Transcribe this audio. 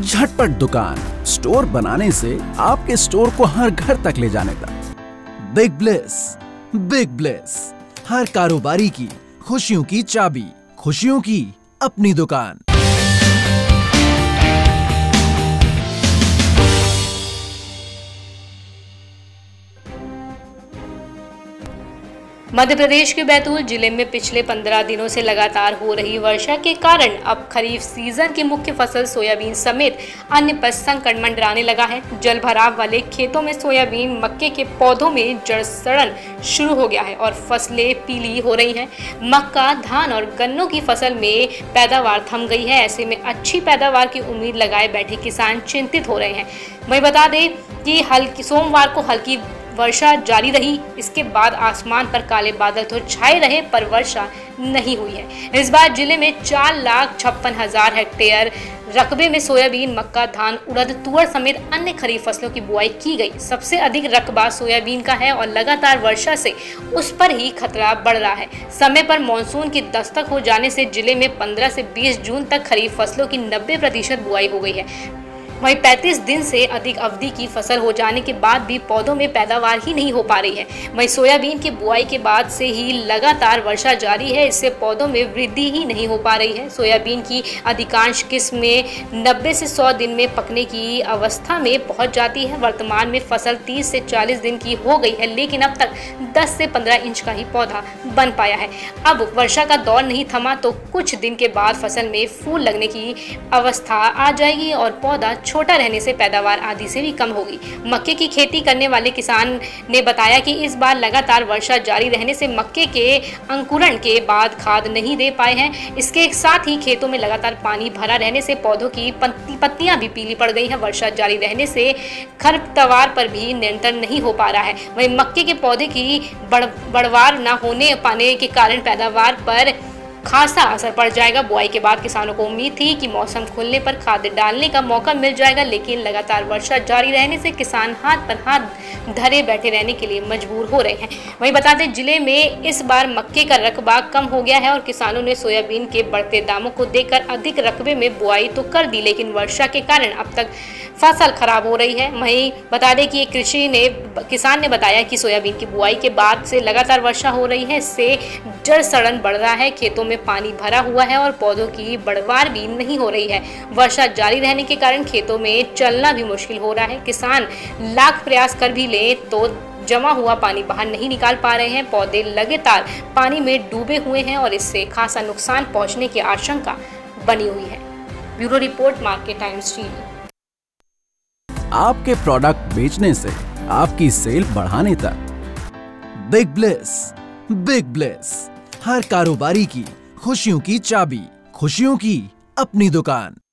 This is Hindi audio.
झटपट दुकान स्टोर बनाने से आपके स्टोर को हर घर तक ले जाने तक। बिग ब्लिस, हर कारोबारी की खुशियों की चाबी, खुशियों की अपनी दुकान। मध्य प्रदेश के बैतूल जिले में पिछले 15 दिनों से लगातार हो रही वर्षा के कारण अब खरीफ सीजन की मुख्य फसल सोयाबीन समेत अन्य पर संकट मंडराने लगा है। जलभराव वाले खेतों में सोयाबीन, मक्के के पौधों में जड़ सड़न शुरू हो गया है और फसलें पीली हो रही हैं। मक्का, धान और गन्नों की फसल में पैदावार थम गई है। ऐसे में अच्छी पैदावार की उम्मीद लगाए बैठे किसान चिंतित हो रहे हैं। वहीं बता दें कि सोमवार को हल्की वर्षा जारी रही। इसके बाद आसमान पर काले बादल तो छाए रहे पर वर्षा नहीं हुई है। इस बार जिले में 4,56,000 हेक्टेयर रकबे में सोयाबीन, मक्का, धान, उड़द, तुअर समेत अन्य खरीफ फसलों की बुआई की गई। सबसे अधिक रकबा सोयाबीन का है और लगातार वर्षा से उस पर ही खतरा बढ़ रहा है। समय पर मानसून की दस्तक हो जाने से जिले में 15 से 20 जून तक खरीफ फसलों की 90% बुआई हो गई है। वहीं 35 दिन से अधिक अवधि की फसल हो जाने के बाद भी पौधों में पैदावार ही नहीं हो पा रही है। वहीं सोयाबीन की बुआई के बाद से ही लगातार वर्षा जारी है, इससे पौधों में वृद्धि ही नहीं हो पा रही है। सोयाबीन की अधिकांश किस्में 90 से 100 दिन में पकने की अवस्था में पहुंच जाती है। वर्तमान में फसल 30 से 40 दिन की हो गई है, लेकिन अब तक 10 से 15 इंच का ही पौधा बन पाया है। अब वर्षा का दौर नहीं थमा तो कुछ दिन के बाद फसल में फूल लगने की अवस्था आ जाएगी और पौधा छोटा रहने से पैदावार आधी से भी कम होगी। मक्के की खेती करने वाले किसान ने बताया कि इस बार लगातार वर्षा जारी रहने से मक्के के अंकुरण के बाद खाद नहीं दे पाए हैं। इसके साथ ही खेतों में लगातार पानी भरा रहने से पौधों की पत्तियां भी पीली पड़ गई हैं। वर्षा जारी रहने से खरपतवार पर भी नियंत्रण नहीं हो पा रहा है। वहीं मक्के के पौधे की बढ़वार न होने पाने के कारण पैदावार पर खासा असर पड़ जाएगा। बुआई के बाद किसानों को उम्मीद थी कि मौसम खुलने पर खाद डालने का मौका मिल जाएगा, लेकिन लगातार वर्षा जारी रहने से किसान हाथ पर हाथ धरे बैठे रहने के लिए मजबूर हो रहे हैं। वहीं बताते जिले में इस बार मक्के का रकबा कम हो गया है और किसानों ने सोयाबीन के बढ़ते दामों को देखकर अधिक रकबे में बुआई तो कर दी, लेकिन वर्षा के कारण अब तक फसल खराब हो रही है। वहीं बता दें कि किसान ने बताया कि सोयाबीन की बुआई के बाद से लगातार वर्षा हो रही है, इससे जड़ सड़न बढ़ रहा है। खेतों में पानी भरा हुआ है और पौधों की बढ़वार भी नहीं हो रही है। वर्षा जारी रहने के कारण खेतों में चलना भी मुश्किल हो रहा है। किसान लाख प्रयास कर भी ले तो जमा हुआ पानी बाहर नहीं निकाल पा रहे हैं। पौधे लगातार पानी में डूबे हुए हैं और इससे खासा नुकसान पहुंचने की आशंका बनी हुई है। Bureau report, market times. आपके प्रोडक्ट बेचने से आपकी सेल बढ़ाने तक बिग ब्लिस, हर कारोबारी की खुशियों की चाबी, खुशियों की अपनी दुकान।